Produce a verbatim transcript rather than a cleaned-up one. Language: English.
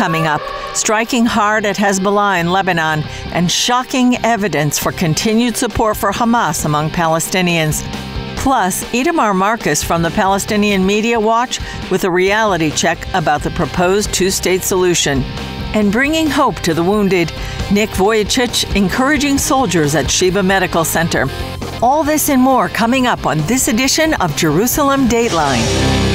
coming up, striking hard at Hezbollah in Lebanon and shocking evidence for continued support for Hamas among Palestinians. Plus, Itamar Marcus from the Palestinian Media Watch with a reality check about the proposed two-state solution. And bringing hope to the wounded, Nick Vujicic encouraging soldiers at Sheba Medical Center. All this and more coming up on this edition of Jerusalem Dateline.